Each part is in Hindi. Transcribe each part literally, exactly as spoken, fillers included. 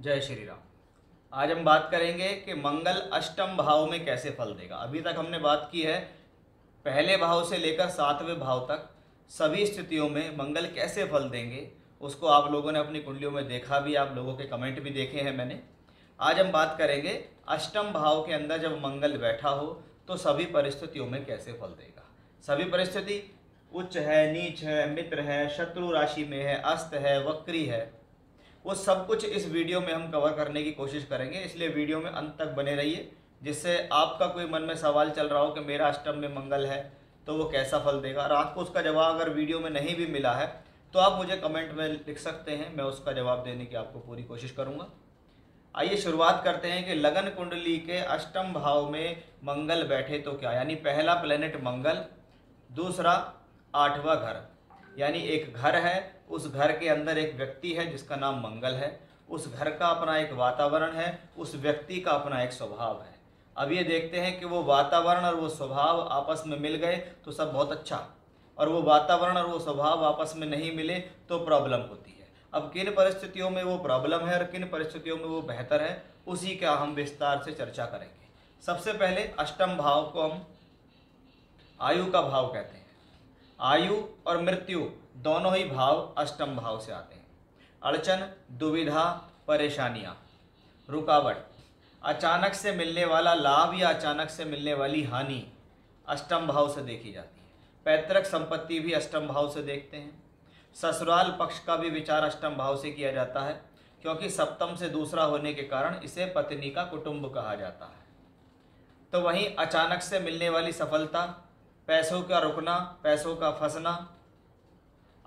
जय श्री राम। आज हम बात करेंगे कि मंगल अष्टम भाव में कैसे फल देगा। अभी तक हमने बात की है पहले भाव से लेकर सातवें भाव तक सभी स्थितियों में मंगल कैसे फल देंगे, उसको आप लोगों ने अपनी कुंडलियों में देखा भी, आप लोगों के कमेंट भी देखे हैं मैंने। आज हम बात करेंगे अष्टम भाव के अंदर जब मंगल बैठा हो तो सभी परिस्थितियों में कैसे फल देगा। सभी परिस्थिति उच्च है, नीच है, मित्र है, शत्रु राशि में है, अस्त है, वक्री है, वो सब कुछ इस वीडियो में हम कवर करने की कोशिश करेंगे। इसलिए वीडियो में अंत तक बने रहिए, जिससे आपका कोई मन में सवाल चल रहा हो कि मेरा अष्टम में मंगल है तो वो कैसा फल देगा, रात को उसका जवाब अगर वीडियो में नहीं भी मिला है तो आप मुझे कमेंट में लिख सकते हैं, मैं उसका जवाब देने की आपको पूरी कोशिश करूँगा। आइए शुरुआत करते हैं कि लगन कुंडली के अष्टम भाव में मंगल बैठे तो क्या, यानी पहला प्लेनेट मंगल, दूसरा आठवां घर, यानी एक घर है, उस घर के अंदर एक व्यक्ति है जिसका नाम मंगल है, उस घर का अपना एक वातावरण है, उस व्यक्ति का अपना एक स्वभाव है। अब ये देखते हैं कि वो वातावरण और वो स्वभाव आपस में मिल गए तो सब बहुत अच्छा, और वो वातावरण और वो स्वभाव आपस में नहीं मिले तो प्रॉब्लम होती है। अब किन परिस्थितियों में वो प्रॉब्लम है और किन परिस्थितियों में वो बेहतर है, उसी का हम विस्तार से चर्चा करेंगे। सबसे पहले अष्टम भाव को हम आयु का भाव कहते हैं। आयु और मृत्यु दोनों ही भाव अष्टम भाव से आते हैं। अड़चन, दुविधा, परेशानियां, रुकावट, अचानक से मिलने वाला लाभ या अचानक से मिलने वाली हानि अष्टम भाव से देखी जाती है। पैतृक संपत्ति भी अष्टम भाव से देखते हैं। ससुराल पक्ष का भी विचार अष्टम भाव से किया जाता है, क्योंकि सप्तम से दूसरा होने के कारण इसे पत्नी का कुटुंब कहा जाता है। तो वहीं अचानक से मिलने वाली सफलता, पैसों का रुकना, पैसों का फंसना,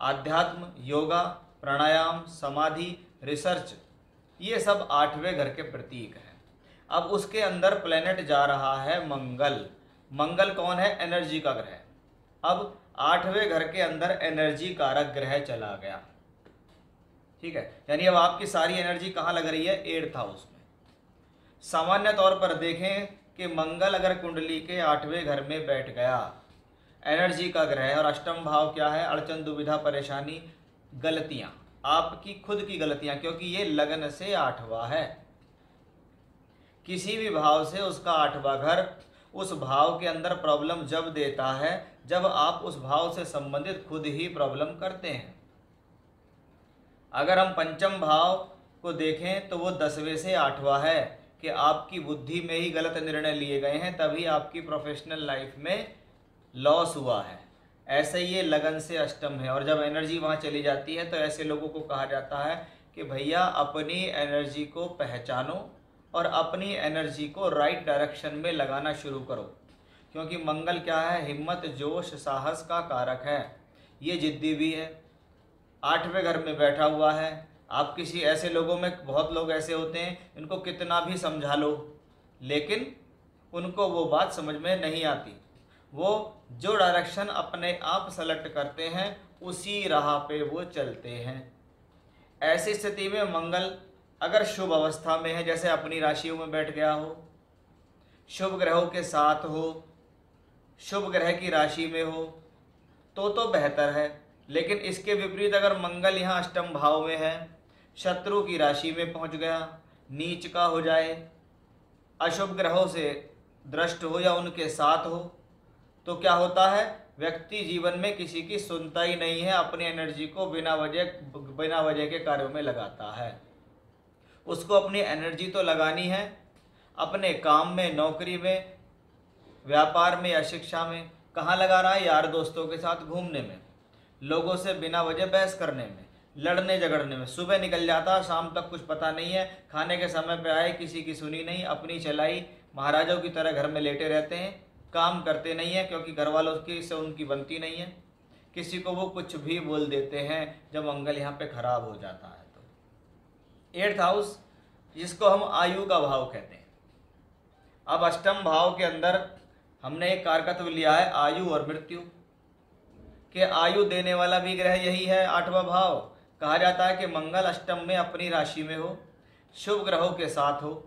आध्यात्म, योगा, प्राणायाम, समाधि, रिसर्च, ये सब आठवें घर के प्रतीक हैं। अब उसके अंदर प्लेनेट जा रहा है मंगल। मंगल कौन है? एनर्जी का ग्रह। अब आठवें घर के अंदर एनर्जी कारक ग्रह चला गया, ठीक है, यानी अब आपकी सारी एनर्जी कहाँ लग रही है? एट्थ हाउस में। सामान्य तौर पर देखें कि मंगल अगर कुंडली के आठवें घर में बैठ गया, एनर्जी का ग्रह, और अष्टम भाव क्या है? अड़चन, दुविधा, परेशानी, गलतियां, आपकी खुद की गलतियां, क्योंकि ये लगन से आठवां है। किसी भी भाव से उसका आठवां घर उस भाव के अंदर प्रॉब्लम जब देता है जब आप उस भाव से संबंधित खुद ही प्रॉब्लम करते हैं। अगर हम पंचम भाव को देखें तो वो दसवें से आठवां है कि आपकी बुद्धि में ही गलत निर्णय लिए गए हैं, तभी आपकी प्रोफेशनल लाइफ में लॉस हुआ है। ऐसे ये लगन से अष्टम है, और जब एनर्जी वहाँ चली जाती है तो ऐसे लोगों को कहा जाता है कि भैया अपनी एनर्जी को पहचानो और अपनी एनर्जी को राइट डायरेक्शन में लगाना शुरू करो, क्योंकि मंगल क्या है? हिम्मत, जोश, साहस का कारक है। ये जिद्दी भी है, आठवें घर में बैठा हुआ है। आप किसी ऐसे लोगों में, बहुत लोग ऐसे होते हैं इनको कितना भी समझा लो लेकिन उनको वो बात समझ में नहीं आती, वो जो डायरेक्शन अपने आप सेलेक्ट करते हैं उसी राह पे वो चलते हैं। ऐसी स्थिति में मंगल अगर शुभ अवस्था में है, जैसे अपनी राशियों में बैठ गया हो, शुभ ग्रहों के साथ हो, शुभ ग्रह की राशि में हो, तो तो बेहतर है। लेकिन इसके विपरीत अगर मंगल यहाँ अष्टम भाव में है, शत्रु की राशि में पहुँच गया, नीच का हो जाए, अशुभ ग्रहों से दृष्ट हो या उनके साथ हो, तो क्या होता है? व्यक्ति जीवन में किसी की सुनता ही नहीं है, अपनी एनर्जी को बिना वजह बिना वजह के कार्यों में लगाता है। उसको अपनी एनर्जी तो लगानी है अपने काम में, नौकरी में, व्यापार में या शिक्षा में। कहाँ लगा रहा है? यार दोस्तों के साथ घूमने में, लोगों से बिना वजह बहस करने में, लड़ने झगड़ने में। सुबह निकल जाता, शाम तक कुछ पता नहीं है, खाने के समय पे आए, किसी की सुनी नहीं, अपनी चलाई, महाराजों की तरह घर में लेटे रहते हैं, काम करते नहीं है क्योंकि घर वालों की से उनकी बनती नहीं है, किसी को वो कुछ भी बोल देते हैं। जब मंगल यहाँ पे खराब हो जाता है तो एट्थ हाउस, जिसको हम आयु का भाव कहते हैं। अब अष्टम भाव के अंदर हमने एक कारकत्व लिया है आयु और मृत्यु, कि आयु देने वाला भी ग्रह यही है आठवां भाव। कहा जाता है कि मंगल अष्टम में अपनी राशि में हो, शुभ ग्रहों के साथ हो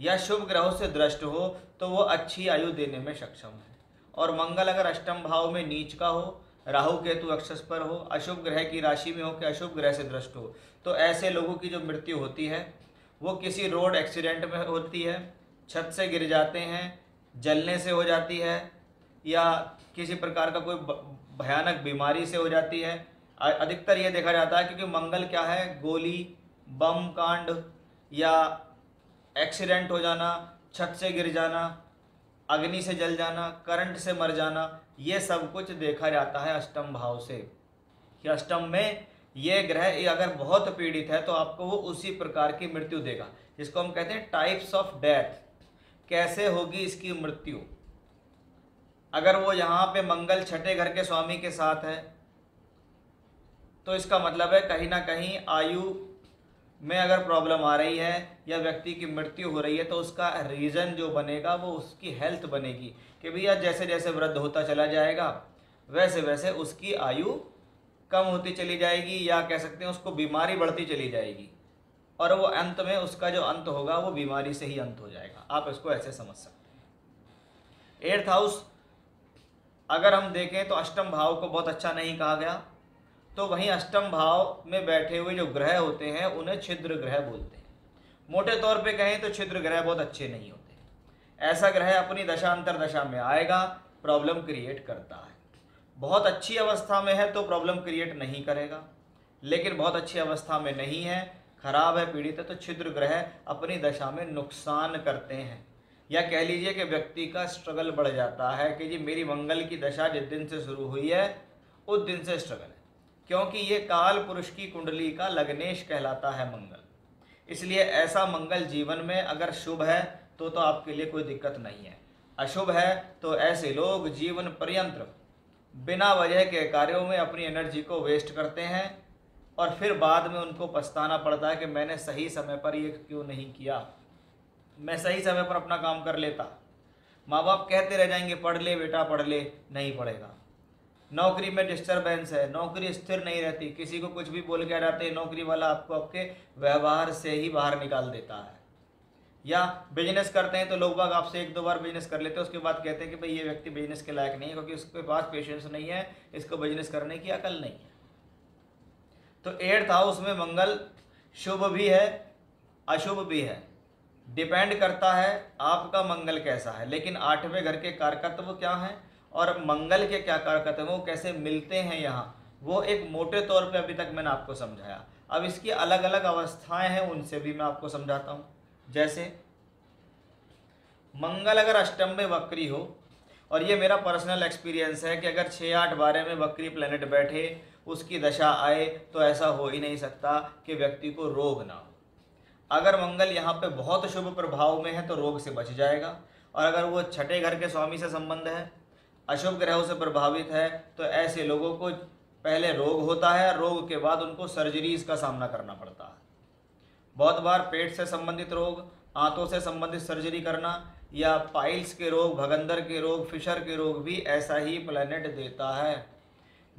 या शुभ ग्रहों से दृष्ट हो, तो वो अच्छी आयु देने में सक्षम है। और मंगल अगर अष्टम भाव में नीच का हो, राहु केतु अक्षस पर हो, अशुभ ग्रह की राशि में हो कि अशुभ ग्रह से दृष्ट हो, तो ऐसे लोगों की जो मृत्यु होती है वो किसी रोड एक्सीडेंट में होती है, छत से गिर जाते हैं, जलने से हो जाती है, या किसी प्रकार का कोई भयानक बीमारी से हो जाती है। अधिकतर ये देखा जाता है क्योंकि मंगल क्या है, गोली, बम कांड या एक्सीडेंट हो जाना, छत से गिर जाना, अग्नि से जल जाना, करंट से मर जाना, ये सब कुछ देखा जाता है अष्टम भाव से कि अष्टम में ये ग्रह ये अगर बहुत पीड़ित है तो आपको वो उसी प्रकार की मृत्यु देगा, जिसको हम कहते हैं टाइप्स ऑफ डेथ। कैसे होगी इसकी मृत्यु? अगर वो यहाँ पे मंगल छठे घर के स्वामी के साथ है तो इसका मतलब है कहीं ना कहीं आयु में अगर प्रॉब्लम आ रही है या व्यक्ति की मृत्यु हो रही है तो उसका रीज़न जो बनेगा वो उसकी हेल्थ बनेगी कि भैया जैसे जैसे वृद्ध होता चला जाएगा वैसे वैसे उसकी आयु कम होती चली जाएगी, या कह सकते हैं उसको बीमारी बढ़ती चली जाएगी और वो अंत में उसका जो अंत होगा वो बीमारी से ही अंत हो जाएगा। आप इसको ऐसे समझ सकते हैं। एर्थ हाउस अगर हम देखें तो अष्टम भाव को बहुत अच्छा नहीं कहा गया, तो वहीं अष्टम भाव में बैठे हुए जो ग्रह होते हैं उन्हें छिद्र ग्रह बोलते हैं। मोटे तौर पे कहें तो छिद्र ग्रह बहुत अच्छे नहीं होते। ऐसा ग्रह अपनी दशांतर दशा में आएगा, प्रॉब्लम क्रिएट करता है। बहुत अच्छी अवस्था में है तो प्रॉब्लम क्रिएट नहीं करेगा, लेकिन बहुत अच्छी अवस्था में नहीं है, खराब है, पीड़ित है, तो छिद्र ग्रह अपनी दशा में नुकसान करते हैं, या कह लीजिए कि व्यक्ति का स्ट्रगल बढ़ जाता है कि जी मेरी मंगल की दशा जिस दिन से शुरू हुई है उस दिन से स्ट्रगल है, क्योंकि ये काल पुरुष की कुंडली का लग्नेश कहलाता है मंगल। इसलिए ऐसा मंगल जीवन में अगर शुभ है तो तो आपके लिए कोई दिक्कत नहीं है, अशुभ है तो ऐसे लोग जीवन पर्यंत बिना वजह के कार्यों में अपनी एनर्जी को वेस्ट करते हैं और फिर बाद में उनको पछताना पड़ता है कि मैंने सही समय पर ये क्यों नहीं किया, मैं सही समय पर अपना काम कर लेता। माँ बाप कहते रह जाएंगे पढ़ ले बेटा पढ़ ले, नहीं पढ़ेगा। नौकरी में डिस्टर्बेंस है, नौकरी स्थिर नहीं रहती, किसी को कुछ भी बोल के आ जाते हैं, नौकरी वाला आपको आपके व्यवहार से ही बाहर निकाल देता है। या बिजनेस करते हैं तो लोग बाग आपसे एक दो बार बिजनेस कर लेते हैं, उसके बाद कहते हैं कि भाई ये व्यक्ति बिजनेस के लायक नहीं है क्योंकि उसके पास पेशेंस नहीं है, इसको बिजनेस करने की अकल नहीं है। तो एर्थ हाउस में मंगल शुभ भी है अशुभ भी है, डिपेंड करता है आपका मंगल कैसा है। लेकिन आठवें घर के कारकत्व क्या हैं और मंगल के क्या कारकत्व वो कैसे मिलते हैं यहाँ, वो एक मोटे तौर पे अभी तक मैंने आपको समझाया। अब इसकी अलग अलग अवस्थाएं हैं, उनसे भी मैं आपको समझाता हूँ। जैसे मंगल अगर अष्टम में वक्री हो, और ये मेरा पर्सनल एक्सपीरियंस है कि अगर छः आठ बारह में वक्री प्लेनेट बैठे उसकी दशा आए तो ऐसा हो ही नहीं सकता कि व्यक्ति को रोग ना हो। अगर मंगल यहाँ पे बहुत शुभ प्रभाव में है तो रोग से बच जाएगा, और अगर वो छठे घर के स्वामी से संबंध है, अशुभ ग्रहों से प्रभावित है, तो ऐसे लोगों को पहले रोग होता है, रोग के बाद उनको सर्जरीज का सामना करना पड़ता है। बहुत बार पेट से संबंधित रोग, आंतों से संबंधित सर्जरी करना, या पाइल्स के रोग, भगंदर के रोग, फिशर के रोग भी ऐसा ही प्लेनेट देता है।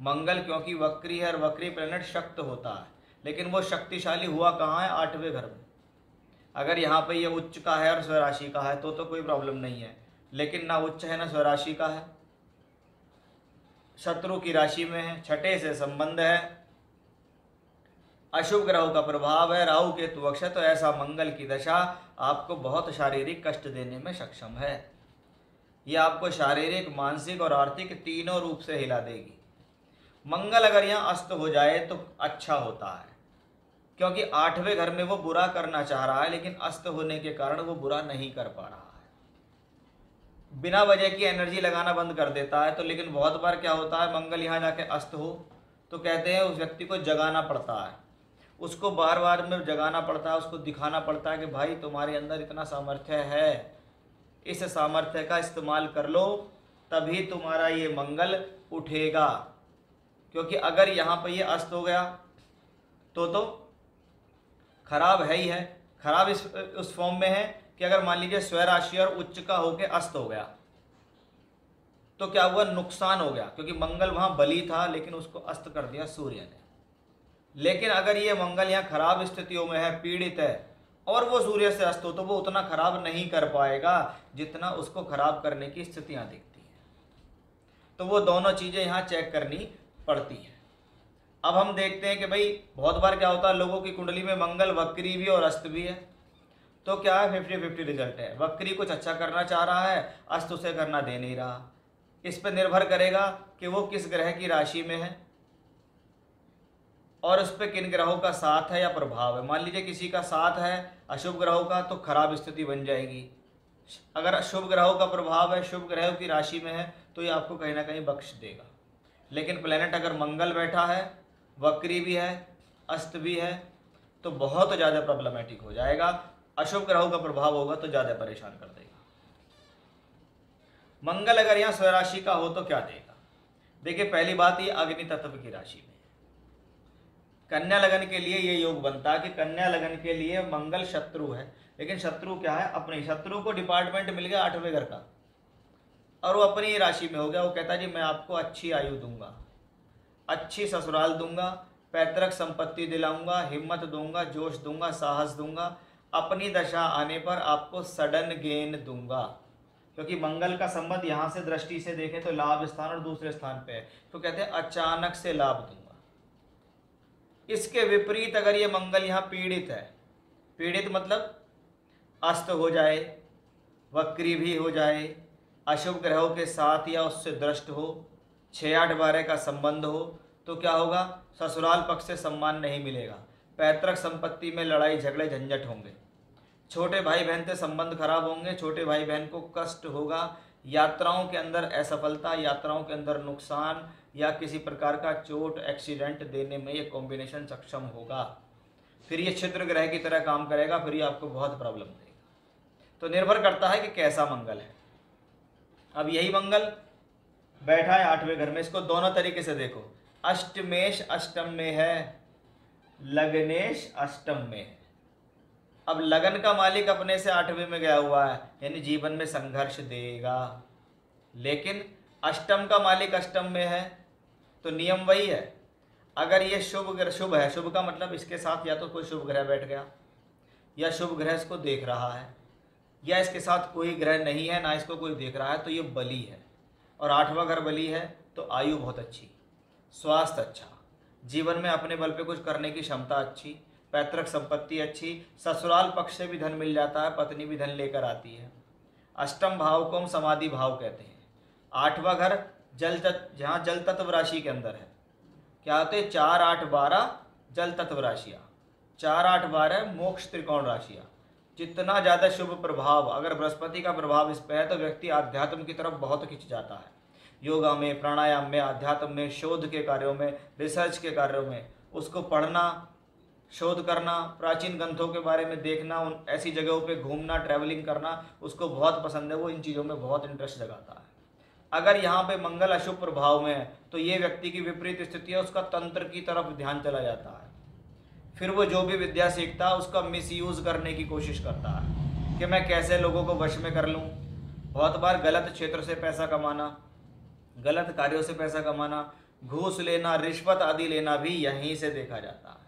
मंगल क्योंकि वक्री है और वक्री प्लेनेट शक्त होता है, लेकिन वो शक्तिशाली हुआ कहाँ है? आठवें घर में। अगर यहाँ पे ये उच्च का है और स्वराशि का है तो तो कोई प्रॉब्लम नहीं है, लेकिन ना उच्च है ना स्वराशि का है, शत्रु की राशि में है, छठे से संबंध है, अशुभ ग्रहों का प्रभाव है, राहु केतु वक्ष, तो ऐसा मंगल की दशा आपको बहुत शारीरिक कष्ट देने में सक्षम है। ये आपको शारीरिक, मानसिक और आर्थिक तीनों रूप से हिला देगी। मंगल अगर यहाँ अस्त हो जाए तो अच्छा होता है, क्योंकि आठवें घर में वो बुरा करना चाह रहा है लेकिन अस्त होने के कारण वो बुरा नहीं कर पा रहा है, बिना वजह की एनर्जी लगाना बंद कर देता है। तो लेकिन बहुत बार क्या होता है, मंगल यहाँ जाके अस्त हो तो कहते हैं उस व्यक्ति को जगाना पड़ता है, उसको बार बार में जगाना पड़ता है, उसको दिखाना पड़ता है कि भाई तुम्हारे अंदर इतना सामर्थ्य है, इस सामर्थ्य का इस्तेमाल कर लो, तभी तुम्हारा ये मंगल उठेगा। क्योंकि अगर यहाँ पर ये अस्त हो गया तो तो खराब है ही है। खराब इस उस फॉर्म में है कि अगर मान लीजिए स्वराशि और उच्च का होके अस्त हो गया तो क्या हुआ? नुकसान हो गया, क्योंकि मंगल वहाँ बली था लेकिन उसको अस्त कर दिया सूर्य ने। लेकिन अगर ये मंगल यहाँ खराब स्थितियों में है, पीड़ित है, और वो सूर्य से अस्त हो तो वो उतना खराब नहीं कर पाएगा जितना उसको खराब करने की स्थितियाँ दिखती हैं। तो वो दोनों चीज़ें यहाँ चेक करनी पड़ती हैं। अब हम देखते हैं कि भाई बहुत बार क्या होता है, लोगों की कुंडली में मंगल वक्री भी और अस्त भी है, तो क्या है, फिफ्टी फिफ्टी रिजल्ट है। वक्री कुछ अच्छा करना चाह रहा है, अस्त उसे करना दे नहीं रहा। इस पर निर्भर करेगा कि वो किस ग्रह की राशि में है और उस पर किन ग्रहों का साथ है या प्रभाव है। मान लीजिए किसी का साथ है अशुभ ग्रहों का तो खराब स्थिति बन जाएगी, अगर शुभ ग्रहों का प्रभाव है, शुभ ग्रहों की राशि में है तो ये आपको कहीं ना कहीं बख्श देगा। लेकिन प्लेनेट अगर मंगल बैठा है, वक्री भी है, अस्त भी है, तो बहुत ज़्यादा प्रॉब्लमेटिक हो जाएगा। अशुभ ग्रहों का प्रभाव होगा तो ज़्यादा परेशान कर देगा। मंगल अगर यहाँ स्वराशि का हो तो क्या देगा? देखिए पहली बात, ये अग्नि तत्व की राशि में कन्या लगन के लिए ये योग बनता है कि कन्या लगन के लिए मंगल शत्रु है, लेकिन शत्रु क्या है, अपने शत्रु को डिपार्टमेंट मिल गया आठवें घर का और वो अपनी राशि में हो गया। वो कहता है जी मैं आपको अच्छी आयु दूंगा, अच्छी ससुराल दूंगा, पैतृक संपत्ति दिलाऊंगा, हिम्मत दूंगा, जोश दूंगा, साहस दूंगा, अपनी दशा आने पर आपको सडन गेन दूंगा। क्योंकि मंगल का संबंध यहाँ से दृष्टि से देखें तो लाभ स्थान और दूसरे स्थान पे है, तो कहते हैं अचानक से लाभ दूंगा। इसके विपरीत अगर ये मंगल यहाँ पीड़ित है, पीड़ित मतलब अस्त हो जाए, वक्री भी हो जाए, अशुभ ग्रहों के साथ या उससे दृष्ट हो, छः आठ बारह का संबंध हो, तो क्या होगा, ससुराल पक्ष से सम्मान नहीं मिलेगा, पैतृक संपत्ति में लड़ाई झगड़े झंझट होंगे, छोटे भाई बहन से संबंध खराब होंगे, छोटे भाई बहन को कष्ट होगा, यात्राओं के अंदर असफलता, यात्राओं के अंदर नुकसान या किसी प्रकार का चोट एक्सीडेंट देने में ये कॉम्बिनेशन सक्षम होगा। फिर ये क्षेत्र ग्रह की तरह काम करेगा, फिर ये आपको बहुत प्रॉब्लम देगा। तो निर्भर करता है कि कैसा मंगल है। अब यही मंगल बैठा है आठवें घर में, इसको दोनों तरीके से देखो, अष्टमेश अष्टम में है, लग्नेश अष्टम में है। अब लगन का मालिक अपने से आठवें में गया हुआ है, यानी जीवन में संघर्ष देगा, लेकिन अष्टम का मालिक अष्टम में है तो नियम वही है। अगर ये शुभ ग्रह, शुभ है, शुभ का मतलब इसके साथ या तो कोई शुभ ग्रह बैठ गया या शुभ ग्रह इसको देख रहा है या इसके साथ कोई ग्रह नहीं है, ना इसको कोई देख रहा है, तो ये बली है और आठवां घर बली है तो आयु बहुत अच्छी, स्वास्थ्य अच्छा, जीवन में अपने बल पे कुछ करने की क्षमता अच्छी, पैतृक संपत्ति अच्छी, ससुराल पक्ष से भी धन मिल जाता है, पत्नी भी धन लेकर आती है। अष्टम भाव को हम समाधि भाव कहते हैं। आठवां घर जल तत्व, जहाँ जल तत्व राशि के अंदर है, क्या होते हैं चार आठ बारह जल तत्व राशियाँ, चार आठ बारह मोक्ष त्रिकोण राशियाँ। जितना ज़्यादा शुभ प्रभाव, अगर बृहस्पति का प्रभाव इस पर है तो व्यक्ति आध्यात्म की तरफ बहुत खिंच जाता है, योगा में, प्राणायाम में, आध्यात्म में, शोध के कार्यों में, रिसर्च के कार्यों में, उसको पढ़ना, शोध करना, प्राचीन ग्रंथों के बारे में देखना, उन ऐसी जगहों पे घूमना, ट्रैवलिंग करना उसको बहुत पसंद है, वो इन चीज़ों में बहुत इंटरेस्ट जगाता है। अगर यहाँ पे मंगल अशुभ प्रभाव में है तो ये व्यक्ति की विपरीत स्थिति है, उसका तंत्र की तरफ ध्यान चला जाता है, फिर वो जो भी विद्या सीखता है उसका मिसयूज़ करने की कोशिश करता है कि मैं कैसे लोगों को वश में कर लूँ। बहुत बार गलत क्षेत्र से पैसा कमाना, गलत कार्यों से पैसा कमाना, घूस लेना, रिश्वत आदि लेना भी यहीं से देखा जाता है।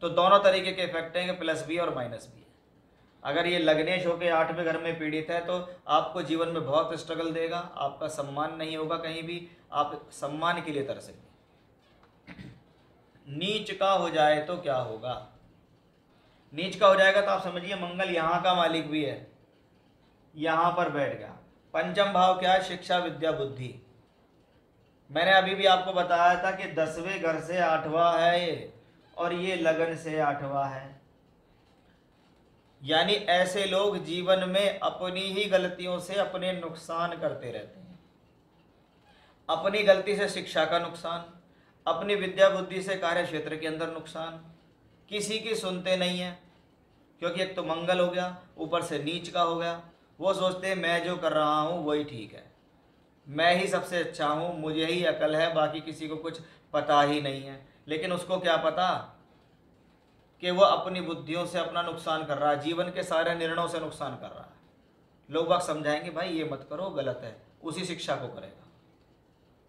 तो दोनों तरीके के इफेक्ट हैं कि प्लस भी और माइनस भी है। अगर ये लग्नेश होकर आठवें घर में पीड़ित है तो आपको जीवन में बहुत स्ट्रगल देगा, आपका सम्मान नहीं होगा, कहीं भी आप सम्मान के लिए तरसेंगे। नीच का हो जाए तो क्या होगा? नीच का हो जाएगा तो आप समझिए मंगल यहाँ का मालिक भी है, यहाँ पर बैठ गया। पंचम भाव क्या है? शिक्षा, विद्या, बुद्धि। मैंने अभी भी आपको बताया था कि दसवें घर से आठवां है ये और ये लगन से आठवां है, यानी ऐसे लोग जीवन में अपनी ही गलतियों से अपने नुकसान करते रहते हैं। अपनी गलती से शिक्षा का नुकसान, अपनी विद्या बुद्धि से कार्य क्षेत्र के अंदर नुकसान, किसी की सुनते नहीं है, क्योंकि एक तो मंगल हो गया, ऊपर से नीच का हो गया। वो सोचते हैं मैं जो कर रहा हूँ वही ठीक है, मैं ही सबसे अच्छा हूँ, मुझे ही अकल है, बाकी किसी को कुछ पता ही नहीं है। लेकिन उसको क्या पता कि वो अपनी बुद्धियों से अपना नुकसान कर रहा है, जीवन के सारे निर्णयों से नुकसान कर रहा है। लोग बाग समझाएंगे भाई ये मत करो, गलत है, उसी शिक्षा को करेगा,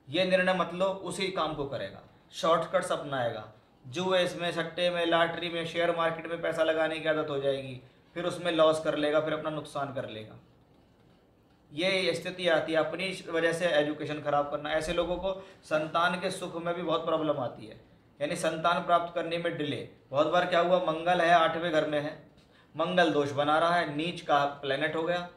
ये निर्णय मत लो, उसी काम को करेगा, शॉर्टकट्स अपनाएगा, जुए में, सट्टे में, लॉटरी में, शेयर मार्केट में पैसा लगाने की आदत हो जाएगी, फिर उसमें लॉस कर लेगा, फिर अपना नुकसान कर लेगा। ये स्थिति आती है। अपनी वजह से एजुकेशन खराब करना, ऐसे लोगों को संतान के सुख में भी बहुत प्रॉब्लम आती है, यानी संतान प्राप्त करने में डिले। बहुत बार क्या हुआ, मंगल है आठवें घर में है मंगल दोष बना रहा है, नीच का प्लेनेट हो गया।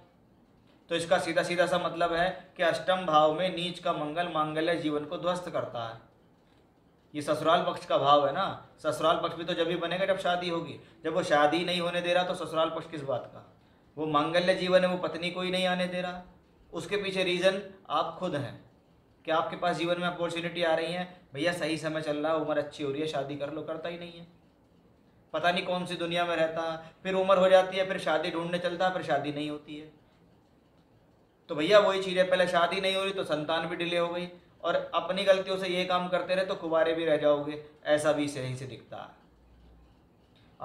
तो इसका सीधा सीधा सा मतलब है कि अष्टम भाव में नीच का मंगल मांगल्य जीवन को ध्वस्त करता है। ये ससुराल पक्ष का भाव है ना। ससुराल पक्ष भी तो जब भी बनेगा जब शादी होगी। जब वो शादी नहीं होने दे रहा तो ससुराल पक्ष किस बात का? वो मांगल्य जीवन है, वो पत्नी को ही नहीं आने दे रहा। उसके पीछे रीज़न आप खुद हैं कि आपके पास जीवन में अपॉर्चुनिटी आ रही है, भैया सही समय चल रहा है, उम्र अच्छी हो रही है, शादी कर लो, करता ही नहीं है। पता नहीं कौन सी दुनिया में रहता है, फिर उम्र हो जाती है, फिर शादी ढूंढने चलता है, फिर शादी नहीं होती है। तो भैया वही चीज़ है, पहले शादी नहीं हो रही तो संतान भी डिले हो गई, और अपनी गलतियों से ये काम करते रहे तो कुंवारे भी रह जाओगे, ऐसा भी सही से दिखता है।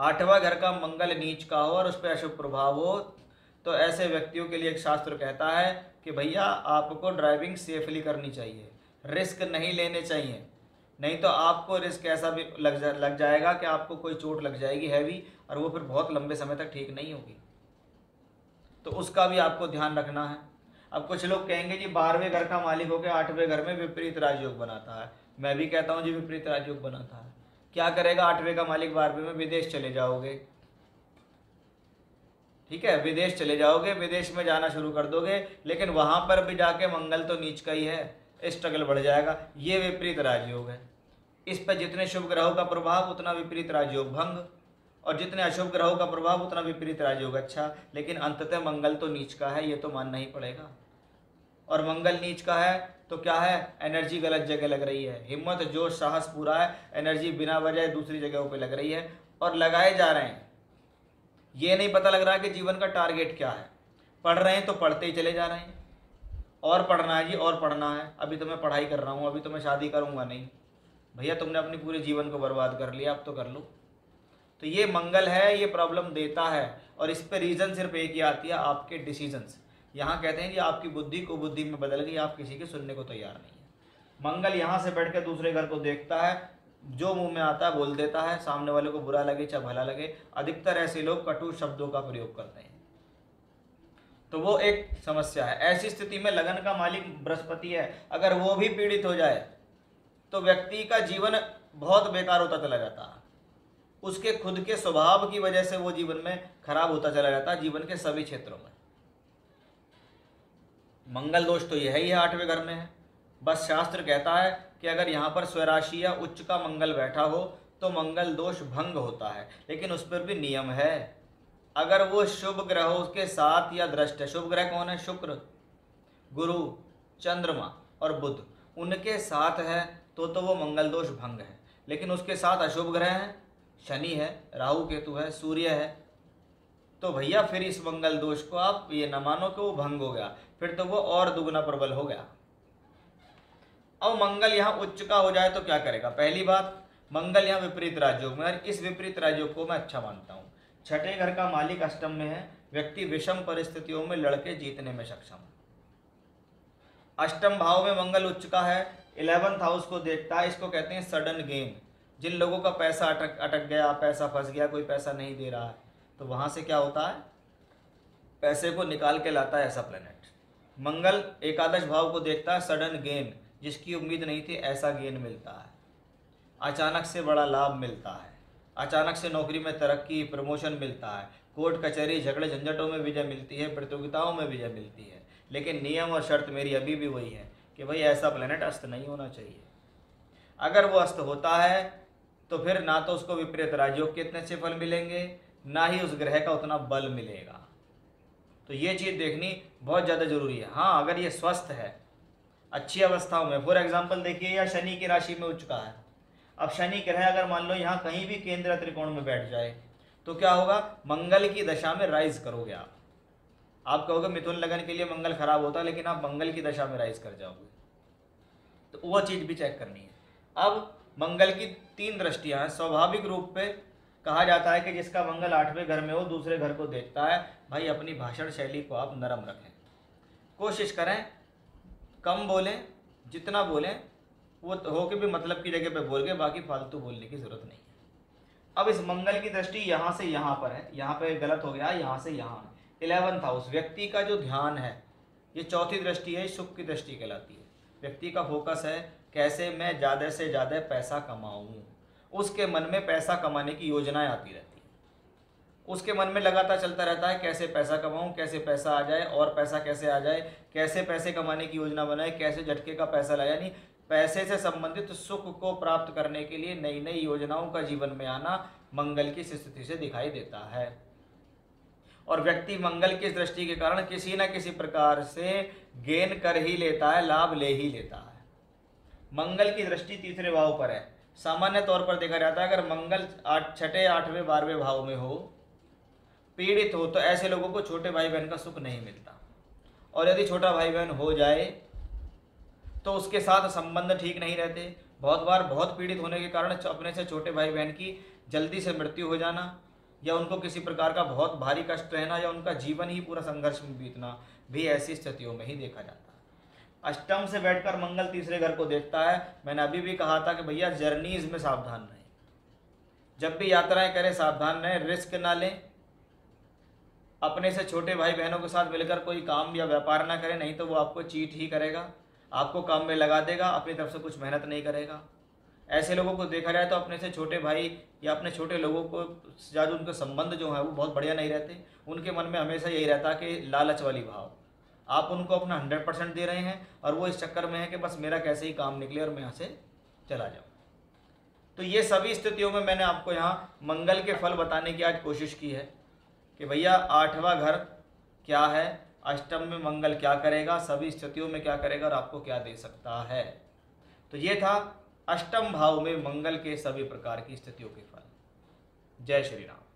आठवां घर का मंगल नीच का हो और उस पर अशुभ प्रभाव हो तो ऐसे व्यक्तियों के लिए एक शास्त्र कहता है कि भैया आपको ड्राइविंग सेफली करनी चाहिए, रिस्क नहीं लेने चाहिए, नहीं तो आपको रिस्क ऐसा भी लग जा लग जाएगा कि आपको कोई चोट लग जाएगी हैवी, और वो फिर बहुत लंबे समय तक ठीक नहीं होगी। तो उसका भी आपको ध्यान रखना है। अब कुछ लोग कहेंगे जी बारहवें घर का मालिक होकर आठवें घर में विपरीत राजयोग बनाता है। मैं भी कहता हूँ जी विपरीत राजयोग बनाता है। क्या करेगा आठवें का मालिक बारहवें में? विदेश चले जाओगे, ठीक है, विदेश चले जाओगे, विदेश में जाना शुरू कर दोगे, लेकिन वहाँ पर भी जाके मंगल तो नीच का ही है, स्ट्रगल बढ़ जाएगा। ये विपरीत राजयोग है। इस पर जितने शुभ ग्रहों का प्रभाव उतना विपरीत राजयोग भंग, और जितने अशुभ ग्रहों का प्रभाव उतना विपरीत राजयोग अच्छा। लेकिन अंततः मंगल तो नीच का है, ये तो मानना ही पड़ेगा। और मंगल नीच का है तो क्या है, एनर्जी गलत जगह लग रही है, हिम्मत जोश साहस पूरा है, एनर्जी बिना वजह दूसरी जगहों पर लग रही है और लगाए जा रहे हैं। ये नहीं पता लग रहा है कि जीवन का टारगेट क्या है। पढ़ रहे हैं तो पढ़ते ही चले जा रहे हैं, और पढ़ना है जी और पढ़ना है, अभी तो मैं पढ़ाई कर रहा हूँ, अभी तो मैं शादी करूँगा नहीं। भैया तुमने अपने पूरे जीवन को बर्बाद कर लिया, अब तो कर लो। तो ये मंगल है, ये प्रॉब्लम देता है, और इस पर रीज़न सिर्फ एक ही आती है, आपके डिसीजंस। यहाँ कहते हैं कि आपकी बुद्धि कुबुद्धि में बदल गई, आप किसी के सुनने को तैयार नहीं है। मंगल यहाँ से बैठ कर दूसरे घर को देखता है, जो मुंह में आता है बोल देता है, सामने वाले को बुरा लगे चाहे भला लगे। अधिकतर ऐसे लोग कटु शब्दों का प्रयोग करते हैं, तो वो एक समस्या है। ऐसी स्थिति में लगन का मालिक बृहस्पति है, अगर वो भी पीड़ित हो जाए तो व्यक्ति का जीवन बहुत बेकार होता चला जाता है। उसके खुद के स्वभाव की वजह से वो जीवन में खराब होता चला जाता है, जीवन के सभी क्षेत्रों में। मंगल दोष तो यह ही है, आठवें घर में है। बस शास्त्र कहता है कि अगर यहाँ पर स्वराशि या उच्च का मंगल बैठा हो तो मंगल दोष भंग होता है, लेकिन उस पर भी नियम है। अगर वो शुभ ग्रहों के साथ या दृष्ट है, शुभ ग्रह कौन है? शुक्र, गुरु, चंद्रमा और बुध, उनके साथ है तो तो वो मंगल दोष भंग है। लेकिन उसके साथ अशुभ ग्रह हैं, शनि है, राहु केतु है, सूर्य है, तो भैया फिर इस मंगल दोष को आप ये न मानो कि वो भंग हो गया, फिर तो वो और दुगुना प्रबल हो गया। अब मंगल यहाँ उच्च का हो जाए तो क्या करेगा? पहली बात, मंगल यहाँ विपरीत राजयोग में, और इस विपरीत राजयोग को मैं अच्छा मानता हूँ। छठे घर का मालिक अष्टम में है, व्यक्ति विषम परिस्थितियों में लड़के जीतने में सक्षम है। अष्टम भाव में मंगल उच्च का है, इलेवंथ हाउस को देखता है, इसको कहते हैं सडन गेन। जिन लोगों का पैसा अटक अटक गया, पैसा फंस गया, कोई पैसा नहीं दे रहा है, तो वहाँ से क्या होता है, पैसे को निकाल के लाता है ऐसा प्लेनेट। मंगल एकादश भाव को देखता है, सडन गेन, जिसकी उम्मीद नहीं थी ऐसा गेन मिलता है, अचानक से बड़ा लाभ मिलता है, अचानक से नौकरी में तरक्की प्रमोशन मिलता है, कोर्ट कचहरी झगड़े झंझटों में विजय मिलती है, प्रतियोगिताओं में विजय मिलती है। लेकिन नियम और शर्त मेरी अभी भी वही है कि भाई ऐसा प्लेनेट अस्त नहीं होना चाहिए। अगर वो अस्त होता है तो फिर ना तो उसको विपरीत राजयोग के इतने से फल मिलेंगे, ना ही उस ग्रह का उतना बल मिलेगा। तो ये चीज़ देखनी बहुत ज़्यादा जरूरी है। हाँ, अगर ये स्वस्थ है, अच्छी अवस्थाओं में, फॉर एग्जाम्पल देखिए या शनि की राशि में उच्च का है। अब शनि ग्रह अगर मान लो यहाँ कहीं भी केंद्र त्रिकोण में बैठ जाए तो क्या होगा, मंगल की दशा में राइज करोगे आप। आप कहोगे मिथुन लगन के लिए मंगल खराब होता है, लेकिन आप मंगल की दशा में राइज कर जाओगे, तो वो चीज़ भी चेक करनी है। अब मंगल की तीन दृष्टियाँ हैं। स्वाभाविक रूप पे कहा जाता है कि जिसका मंगल आठवें घर में हो दूसरे घर को देखता है, भाई अपनी भाषण शैली को आप नरम रखें, कोशिश करें कम बोलें, जितना बोलें वो हो के भी मतलब की जगह पे बोल के, बाकी फालतू बोलने की ज़रूरत नहीं है। अब इस मंगल की दृष्टि यहाँ से यहाँ पर है, यहाँ पे गलत हो गया, यहाँ से यहाँ है, इलेवंथ हाउस। व्यक्ति का जो ध्यान है, ये चौथी दृष्टि है, सुख की दृष्टि कहलाती है। व्यक्ति का फोकस है कैसे मैं ज़्यादा से ज़्यादा पैसा कमाऊँ, उसके मन में पैसा कमाने की योजनाएँ आती रहती है। उसके मन में लगातार चलता रहता है कैसे पैसा कमाऊं, कैसे पैसा आ जाए और पैसा कैसे आ जाए, कैसे पैसे कमाने की योजना बनाए, कैसे झटके का पैसा लाए। यानी पैसे से संबंधित सुख को प्राप्त करने के लिए नई नई योजनाओं का जीवन में आना मंगल की स्थिति से दिखाई देता है। और व्यक्ति मंगल की दृष्टि के कारण किसी न किसी प्रकार से गेन कर ही लेता है, लाभ ले ही लेता है। मंगल की दृष्टि तीसरे भाव पर है। सामान्य तौर पर देखा जाता है अगर मंगल आठ छठे आठवें बारहवें भाव में हो, पीड़ित हो, तो ऐसे लोगों को छोटे भाई बहन का सुख नहीं मिलता। और यदि छोटा भाई बहन हो जाए तो उसके साथ संबंध ठीक नहीं रहते। बहुत बार बहुत पीड़ित होने के कारण अपने से छोटे भाई बहन की जल्दी से मृत्यु हो जाना, या उनको किसी प्रकार का बहुत भारी कष्ट रहना, या उनका जीवन ही पूरा संघर्ष में बीतना भी ऐसी स्थितियों में ही देखा जाता है। अष्टम से बैठकर मंगल तीसरे घर को देखता है। मैंने अभी भी कहा था कि भैया जर्नीज में सावधान रहें, जब भी यात्राएं करें सावधान रहें, रिस्क ना लें, अपने से छोटे भाई बहनों के साथ मिलकर कोई काम या व्यापार ना करें, नहीं तो वो आपको चीट ही करेगा, आपको काम में लगा देगा, अपनी तरफ से कुछ मेहनत नहीं करेगा। ऐसे लोगों को देखा जाए तो अपने से छोटे भाई या अपने छोटे लोगों को ज़्यादा उनके संबंध जो है वो बहुत बढ़िया नहीं रहते। उनके मन में हमेशा यही रहता कि लालच वाली भाव, आप उनको अपना हंड्रेड परसेंट दे रहे हैं और वो इस चक्कर में है कि बस मेरा कैसे ही काम निकले और मैं यहाँ से चला जाऊँ। तो ये सभी स्थितियों में मैंने आपको यहाँ मंगल के फल बताने की आज कोशिश की है कि भैया आठवां घर क्या है, अष्टम में मंगल क्या करेगा, सभी स्थितियों में क्या करेगा और आपको क्या दे सकता है। तो ये था अष्टम भाव में मंगल के सभी प्रकार की स्थितियों के फल। जय श्री राम।